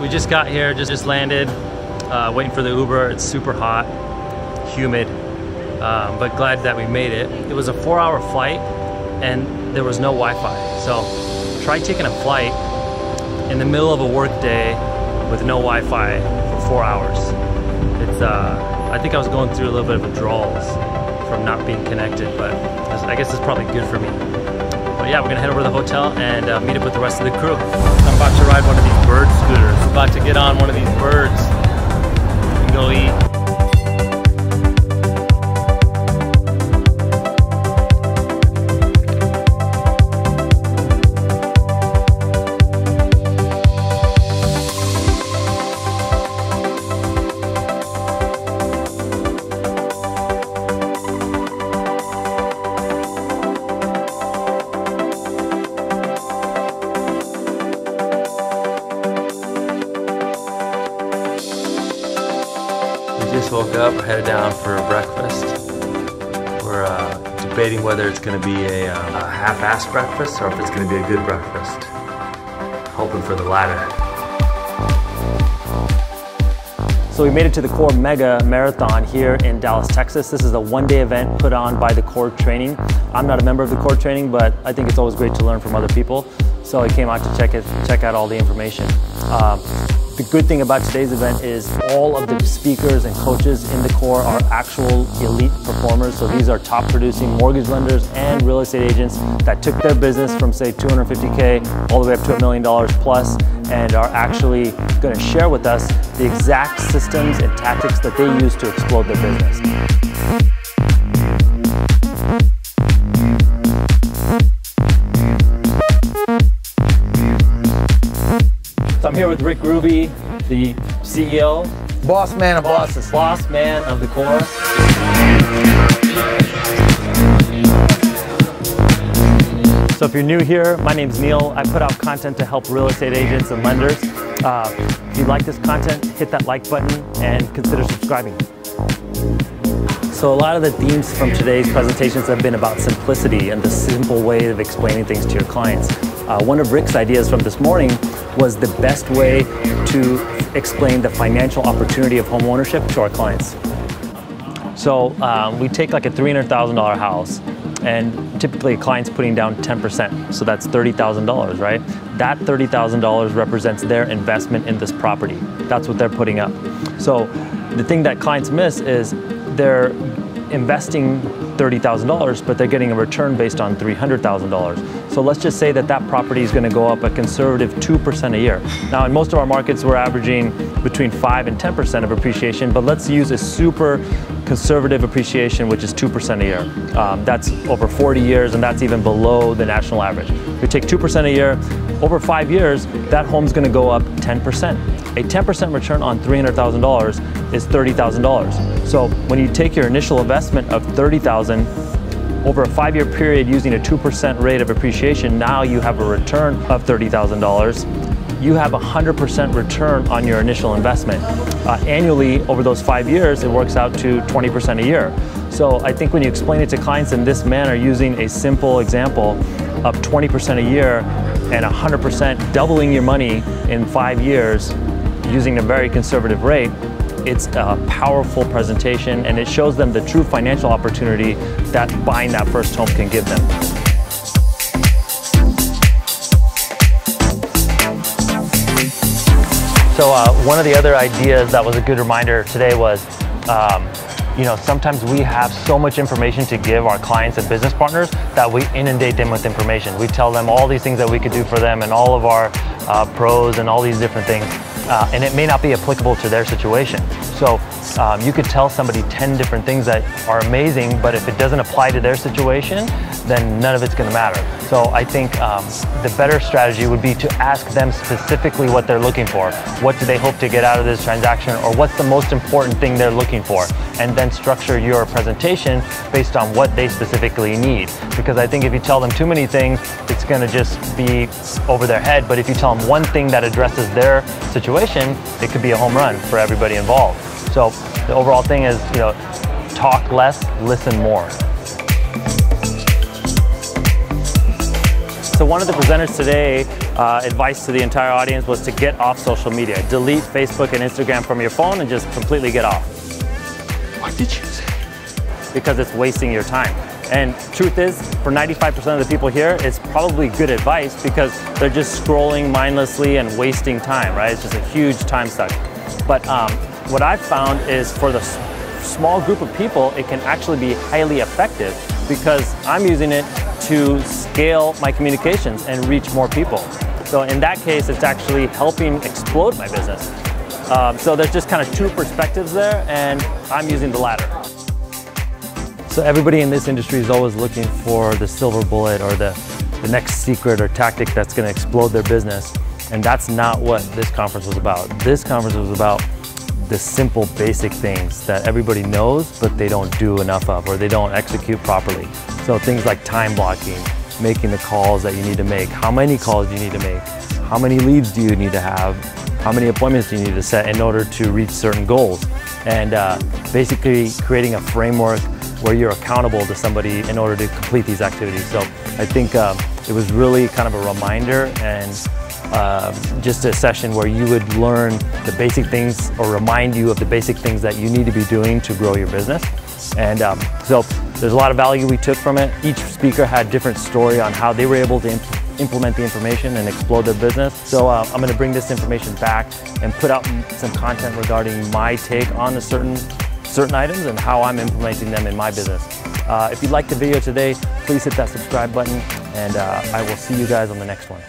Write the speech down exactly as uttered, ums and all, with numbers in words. We just got here, just, just landed, uh, waiting for the Uber. It's super hot, humid, um, but glad that we made it. It was a four hour flight and there was no Wi-Fi. So try taking a flight in the middle of a work day with no Wi-Fi for four hours. It's, uh, I think I was going through a little bit of withdrawals from not being connected, but I guess it's probably good for me. But yeah, we're gonna head over to the hotel and uh, meet up with the rest of the crew. I'm about to ride one of these bird scooters. I'm about to get on one of these birds and go eat. Woke up, headed down for breakfast. We're uh, debating whether it's going to be a, um, a half-assed breakfast or if it's going to be a good breakfast. Hoping for the latter. So we made it to the Core Mega Marathon here in Dallas, Texas. This is a one-day event put on by the Core Training. I'm not a member of the Core Training, but I think it's always great to learn from other people. So I came out to check it, check out all the information. Um, The good thing about today's event is all of the speakers and coaches in the Core are actual elite performers. So these are top producing mortgage lenders and real estate agents that took their business from say two hundred fifty K all the way up to a million dollars plus, and are actually going to share with us the exact systems and tactics that they use to explode their business. I'm here with Rick Ruby, the C E O. Boss man of bosses. Boss man of the Core. So if you're new here, my name's Neil. I put out content to help real estate agents and lenders. Uh, if you like this content, hit that like button and consider subscribing. So a lot of the themes from today's presentations have been about simplicity and the simple way of explaining things to your clients. Uh, one of Rick's ideas from this morning was the best way to explain the financial opportunity of homeownership to our clients. So um, we take like a three hundred thousand dollar house, and typically a client's putting down ten percent, so that's thirty thousand dollars, right? That thirty thousand dollars represents their investment in this property. That's what they're putting up. So the thing that clients miss is they're investing thirty thousand dollars, but they're getting a return based on three hundred thousand dollars. So let's just say that that property is going to go up a conservative two percent a year. Now in most of our markets we're averaging between five and ten percent of appreciation, but let's use a super conservative appreciation which is two percent a year. Um, that's over forty years, and that's even below the national average. If you take two percent a year, over five years that home's going to go up ten percent. A ten percent return on three hundred thousand dollars is thirty thousand dollars. So when you take your initial investment of thirty thousand dollars over a five-year period using a two percent rate of appreciation, now you have a return of thirty thousand dollars. You have a one hundred percent return on your initial investment. Uh, annually, over those five years, it works out to twenty percent a year. So I think when you explain it to clients in this manner, using a simple example of twenty percent a year and one hundred percent doubling your money in five years, using a very conservative rate, it's a powerful presentation, and it shows them the true financial opportunity that buying that first home can give them. So uh, one of the other ideas that was a good reminder today was, um, you know, sometimes we have so much information to give our clients and business partners that we inundate them with information. We tell them all these things that we could do for them and all of our uh, pros and all these different things. Uh, and it may not be applicable to their situation. So um, you could tell somebody ten different things that are amazing, but if it doesn't apply to their situation, then none of it's going to matter. So I think um, the better strategy would be to ask them specifically what they're looking for. What do they hope to get out of this transaction, or what's the most important thing they're looking for? And then structure your presentation based on what they specifically need. Because I think if you tell them too many things, it's going to just be over their head. But if you tell them one thing that addresses their situation, it could be a home run for everybody involved. So the overall thing is, you know, talk less, listen more. So one of the presenters today, uh, advice to the entire audience was to get off social media. Delete Facebook and Instagram from your phone and just completely get off. What did you say? Because it's wasting your time. And truth is, for ninety-five percent of the people here, it's probably good advice because they're just scrolling mindlessly and wasting time, right? It's just a huge time suck. But um, what I've found is for the small group of people, it can actually be highly effective because I'm using it to scale my communications and reach more people. So in that case, it's actually helping explode my business. Um, so there's just kind of two perspectives there, and I'm using the latter. So everybody in this industry is always looking for the silver bullet or the, the next secret or tactic that's going to explode their business. And that's not what this conference was about. This conference was about the simple basic things that everybody knows but they don't do enough of or they don't execute properly. So things like time blocking, making the calls that you need to make, how many calls do you need to make, how many leads do you need to have, how many appointments do you need to set in order to reach certain goals. And uh, basically creating a framework where you're accountable to somebody in order to complete these activities. So I think um, it was really kind of a reminder and uh, just a session where you would learn the basic things or remind you of the basic things that you need to be doing to grow your business. And um, so there's a lot of value we took from it. Each speaker had a different story on how they were able to imp implement the information and explode their business. So uh, I'm going to bring this information back and put out some content regarding my take on a certain certain items and how I'm implementing them in my business. Uh, if you liked the video today, please hit that subscribe button, and uh, I will see you guys on the next one.